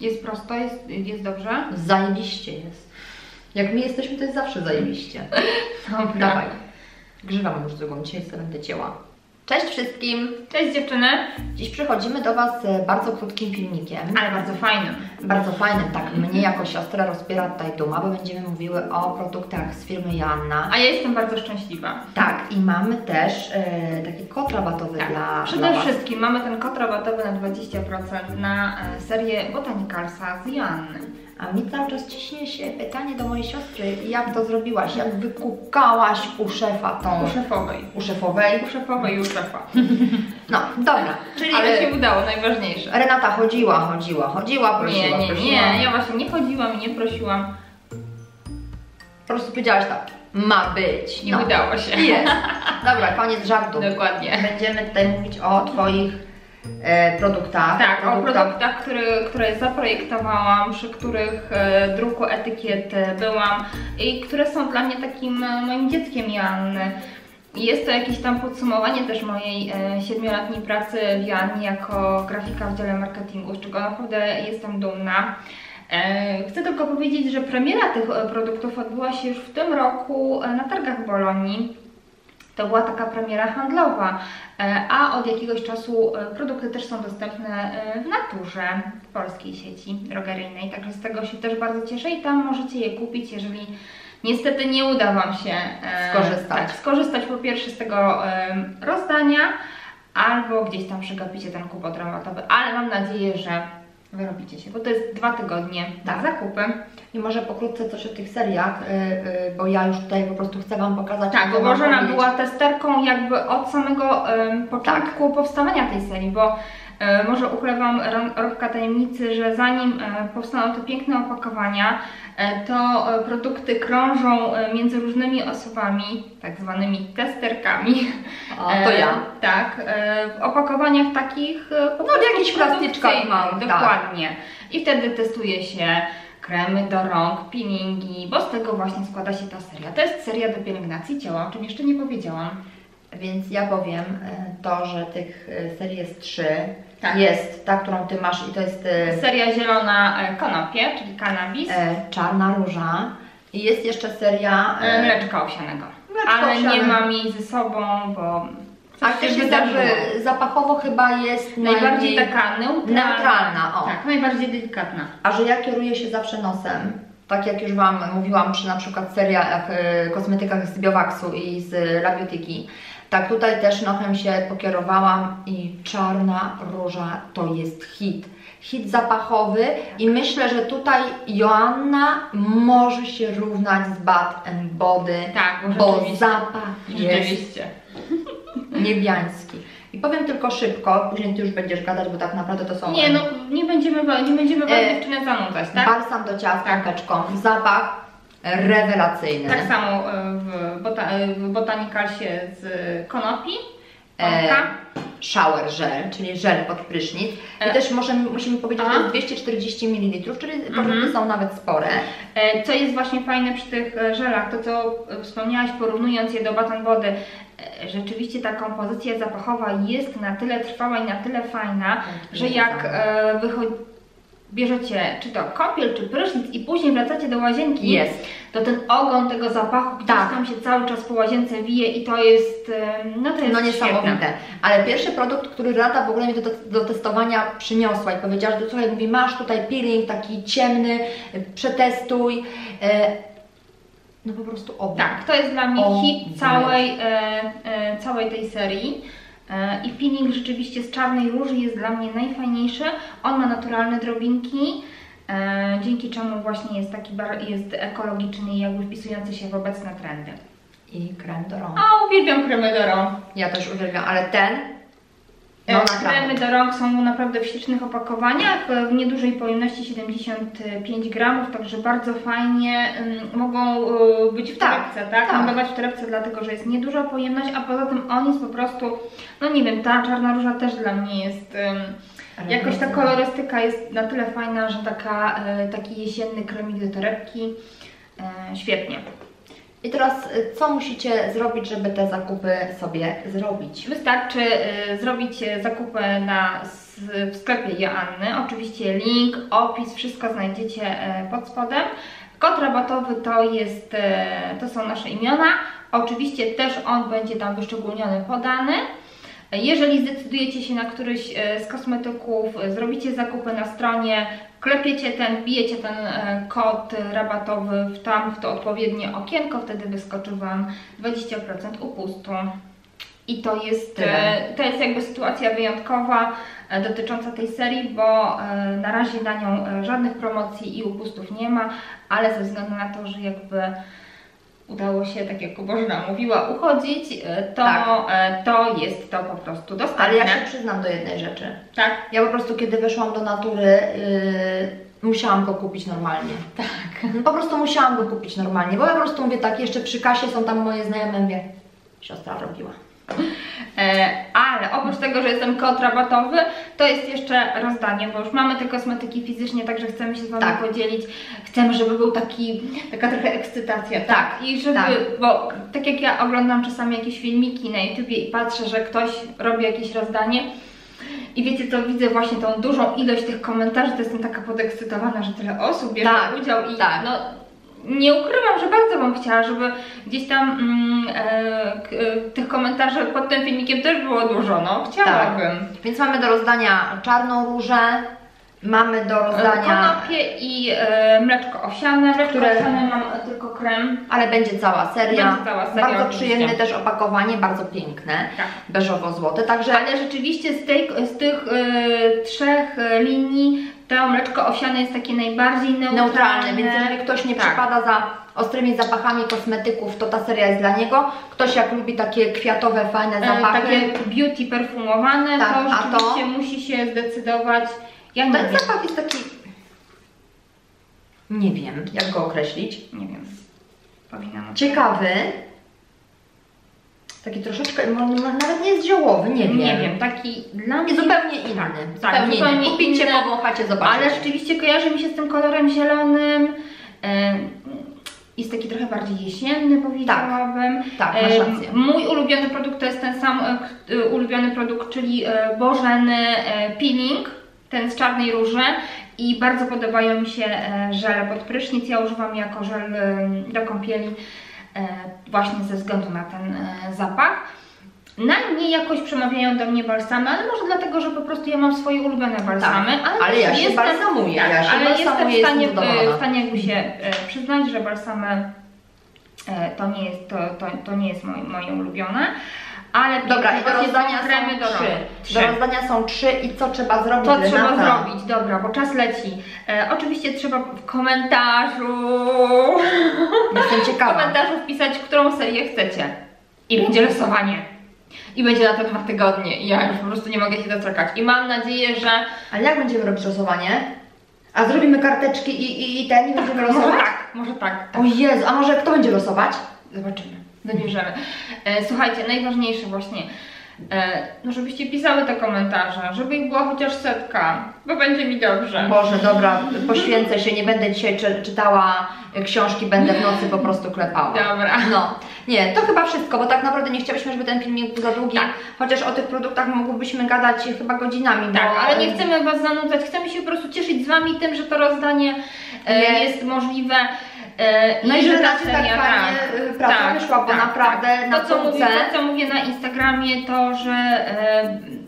Jest prosto, jest dobrze? Zajebiście jest. Jak my jesteśmy, to jest zawsze zajebiście. Dobra. Dawaj. Grzywamy już drugą, dzisiaj sobie będę cięła. Cześć wszystkim! Cześć dziewczyny! Dziś przychodzimy do Was z bardzo krótkim filmikiem. Ale bardzo fajnym. Bardzo fajnym, tak. Mnie jako siostra rozbiera tutaj duma, bo będziemy mówiły o produktach z firmy Joanna. A ja jestem bardzo szczęśliwa. Tak, i mamy też taki kod rabatowy tak. dla Przede wszystkim mamy ten kod rabatowy na 20% na serię Botanicalsa z Joanny. A mi cały czas ciśnie się pytanie do mojej siostry, jak to zrobiłaś, jak wykukałaś u szefa tą... U szefa. No, dobra. Czyli ale... się udało, najważniejsze. Renata chodziła, prosiła. Nie, ja właśnie nie chodziłam i nie prosiłam. Po prostu powiedziałaś tak, ma być. No. Nie udało się. Jest. Dobra, koniec żartu. Dokładnie. Będziemy tutaj mówić o Twoich... produktach. Tak, o produktach, które zaprojektowałam, przy których druku etykiet byłam i które są dla mnie takim moim dzieckiem Joanny. Jest to jakieś tam podsumowanie też mojej 7-letniej pracy w Joannie jako grafika w dziale marketingu, z czego naprawdę jestem dumna. Chcę tylko powiedzieć, że premiera tych produktów odbyła się już w tym roku na targach Bolonii. To była taka premiera handlowa, a od jakiegoś czasu produkty też są dostępne w Naturze, w polskiej sieci drogeryjnej, także z tego się też bardzo cieszę i tam możecie je kupić, jeżeli niestety nie uda Wam się skorzystać. Tak, skorzystać po pierwsze z tego rozdania, albo gdzieś tam przegapicie ten kupon rabatowy, ale mam nadzieję, że wyrobicie się, bo to jest 2 tygodnie na zakupy. I może pokrótce coś o tych seriach, bo ja już tutaj po prostu chcę Wam pokazać. Tak, bo Bożena była testerką jakby od samego początku powstawania tej serii, bo może ukrywam rąbka tajemnicy, że zanim powstaną te piękne opakowania, to produkty krążą między różnymi osobami, tak zwanymi testerkami. A to ja. Tak, w opakowaniach takich... No jakichś plastyczkach mam. Dokładnie. Tak. I wtedy testuje się kremy do rąk, peelingi, bo z tego właśnie składa się ta seria. To jest seria do pielęgnacji ciała, o czym jeszcze nie powiedziałam. Więc ja powiem to, że tych serii jest 3. Tak. Jest ta, którą Ty masz i to jest... Seria zielona konopie, czyli kanabis. Czarna róża. I jest jeszcze seria... Mleczka owsianego. Ale nie mam jej ze sobą, bo... Faktycznie tak, że zapachowo chyba jest najbardziej taka neutralna. O. Tak, najbardziej delikatna. A że ja kieruję się zawsze nosem. Tak jak już Wam mówiłam przy na przykład seriach, kosmetykach z Biowaxu i z Labiotyki, tak tutaj też nochem się pokierowałam i Czarna Róża to jest hit. Hit zapachowy i myślę, że tutaj Joanna może się równać z Bath & Body, tak, bo zapach jest niebiański. I powiem tylko szybko, później Ty już będziesz gadać, bo tak naprawdę to są... Nie, no nie będziemy dziewczynę zanudzać, tak? Balsam do ciała z kąteczką, zapach rewelacyjny. Tak samo w Botanicalsie z konopi, shower gel, czyli żel pod prysznic. I też musimy powiedzieć, że to jest 240 ml, czyli produkty są nawet spore. Co jest właśnie fajne przy tych żelach, to co wspomniałaś, porównując je do Bath & Body, rzeczywiście ta kompozycja zapachowa jest na tyle trwała i na tyle fajna, że jak bierzecie czy to kąpiel, czy prysznic i później wracacie do łazienki, to ten ogon tego zapachu gdzieś tam się cały czas po łazience wije i to jest, no to jest niesamowite. Świetne. Ale pierwszy produkt, który Rada w ogóle mi do testowania przyniosła i powiedziała, że słuchaj, mówi, masz tutaj peeling taki ciemny, przetestuj. No po prostu obok. Tak, to jest dla mnie hit całej tej serii. I peeling rzeczywiście z czarnej róży jest dla mnie najfajniejszy. On ma naturalne drobinki, dzięki czemu właśnie jest taki ekologiczny i jakby wpisujący się w obecne trendy. I krem do rąk. A uwielbiam kremy do rąk. Ja też uwielbiam, ale ten... No, kremy do rąk są naprawdę w ślicznych opakowaniach, w niedużej pojemności 75 gramów, także bardzo fajnie mogą być w torebce, tak? Nadawać w torebce, dlatego że jest nieduża pojemność, a poza tym on jest po prostu, no nie wiem, ta czarna róża też dla mnie jest, jakoś ta kolorystyka jest na tyle fajna, że taki jesienny kremik do torebki, świetnie. I teraz co musicie zrobić, żeby te zakupy sobie zrobić? Wystarczy zrobić zakupy w sklepie Joanny. Oczywiście link, opis, wszystko znajdziecie pod spodem. Kod rabatowy to są nasze imiona. Oczywiście też on będzie tam wyszczególniony, podany. Jeżeli zdecydujecie się na któryś z kosmetyków, zrobicie zakupy na stronie, klepiecie wbijecie ten kod rabatowy w to odpowiednie okienko, wtedy wyskoczy Wam 20% upustu. I to jest jakby sytuacja wyjątkowa dotycząca tej serii, bo na razie na nią żadnych promocji i upustów nie ma, ale ze względu na to, że jakby udało się, tak jak Bożena mówiła, uchodzić, to, tak, to jest to po prostu dostępne. Ale ja się przyznam do jednej rzeczy. Tak. Ja po prostu, kiedy weszłam do Natury, musiałam go kupić normalnie. Tak. Po prostu musiałam go kupić normalnie, bo ja po prostu mówię tak, jeszcze przy kasie są tam moje znajome, mówię, siostra robiła. Ale oprócz tego, że jest ten kod rabatowy, to jest jeszcze rozdanie, bo już mamy te kosmetyki fizycznie, także chcemy się z Wami podzielić. Chcemy, żeby był taka trochę ekscytacja, tak? I żeby, bo tak jak ja oglądam czasami jakieś filmiki na YouTubie i patrzę, że ktoś robi jakieś rozdanie i wiecie co, widzę właśnie tą dużą ilość tych komentarzy, to jestem taka podekscytowana, że tyle osób bierze udział i no, nie ukrywam, że bardzo bym chciała, żeby gdzieś tam tych komentarzy pod tym filmikiem też było dużo, no chciałabym. Tak. Więc mamy do rozdania czarną różę, mamy do rozdania konopie i mleczko owsiane, mam tylko krem, ale będzie cała seria, bardzo oczywiście. Przyjemne też opakowanie, bardzo piękne, beżowo-złote, także... Ale rzeczywiście z tych trzech linii to mleczko owsiane jest takie najbardziej neutralne, więc jeżeli ktoś nie przypada za ostrymi zapachami kosmetyków, to ta seria jest dla niego. Ktoś jak lubi takie kwiatowe, fajne zapachy, takie beauty perfumowane, to oczywiście musi się zdecydować. Ja nie wiem. Zapach jest taki... Nie wiem, jak go określić. Nie wiem. Powinnam. Ciekawy. Taki troszeczkę, nawet nie jest ziołowy, nie wiem, taki dla mnie zupełnie inny. Tak, zupełnie inny. Kupicie, powąchacie, zobaczycie. Ale rzeczywiście kojarzy mi się z tym kolorem zielonym. Jest taki trochę bardziej jesienny, powiedziałabym. Tak, masz rację. Mój ulubiony produkt to jest ten sam ulubiony produkt, czyli Bożeny peeling, ten z czarnej róży. I bardzo podobają mi się żele pod prysznic. Ja używam jako żel do kąpieli. Właśnie ze względu na ten zapach. Najmniej jakoś przemawiają do mnie balsamy, ale może dlatego, że po prostu ja mam swoje ulubione balsamy. Tak, ale ja się balsamuję. Jestem w stanie jakby się przyznać, że balsamy to nie jest moje ulubione. Ale dobra, i do rozdania są trzy i co trzeba zrobić? To trzeba zrobić, dobra, bo czas leci. Oczywiście trzeba w komentarzu, wpisać, którą serię chcecie. I będzie losowanie. I będzie na to 2 tygodnie. I ja już po prostu nie mogę się doczekać. I mam nadzieję, że... Ale jak będziemy robić losowanie? A zrobimy karteczki i ten i będziemy losować? Może tak. O Jezu, a może kto będzie losować? Zobaczymy. Dobierzemy. Słuchajcie, najważniejsze właśnie, no żebyście pisały te komentarze, żeby ich była chociaż 100, bo będzie mi dobrze. Boże, dobra, poświęcę się, nie będę dzisiaj czytała książki, będę w nocy po prostu klepała. Dobra. No, nie, to chyba wszystko, bo tak naprawdę nie chciałyśmy, żeby ten filmik był za długi, chociaż o tych produktach mogłybyśmy gadać chyba godzinami. Tak, bo... ale nie chcemy Was zanudzać, chcemy się po prostu cieszyć z Wami tym, że to rozdanie jest możliwe. No i że tak fajnie praca wyszła, bo naprawdę na to, co mówię na Instagramie, to że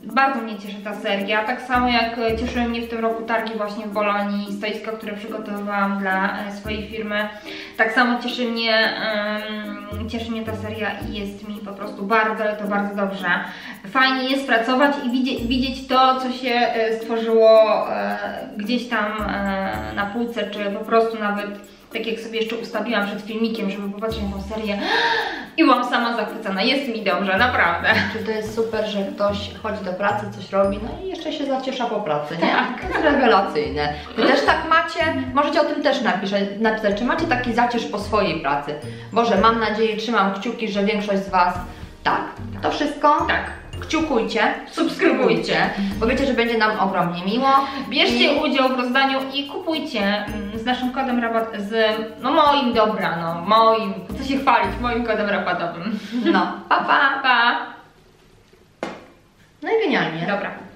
bardzo mnie cieszy ta seria, tak samo jak cieszyły mnie w tym roku targi właśnie w Bolonii, stoiska, które przygotowywałam dla swojej firmy, tak samo cieszy mnie ta seria i jest mi po prostu bardzo, ale to bardzo dobrze. Fajnie jest pracować i widzieć to, co się stworzyło gdzieś tam na półce, czy po prostu nawet tak jak sobie jeszcze ustawiłam przed filmikiem, żeby popatrzeć na tą serię i byłam sama zachwycona. Jest mi dobrze, naprawdę. To jest super, że ktoś chodzi do pracy, coś robi, no i jeszcze się zaciesza po pracy, nie? Tak. To jest rewelacyjne. Wy też tak macie? Możecie o tym też napisać, czy macie taki zaciesz po swojej pracy? Boże, mam nadzieję, trzymam kciuki, że większość z Was tak. To wszystko? Tak. kciukujcie, subskrybujcie, bo wiecie, że będzie nam ogromnie miło. Bierzcie udział w rozdaniu i kupujcie z naszym kodem rabat, chcę się chwalić, moim kodem rabatowym. No, pa, pa, pa. No i genialnie. Dobra.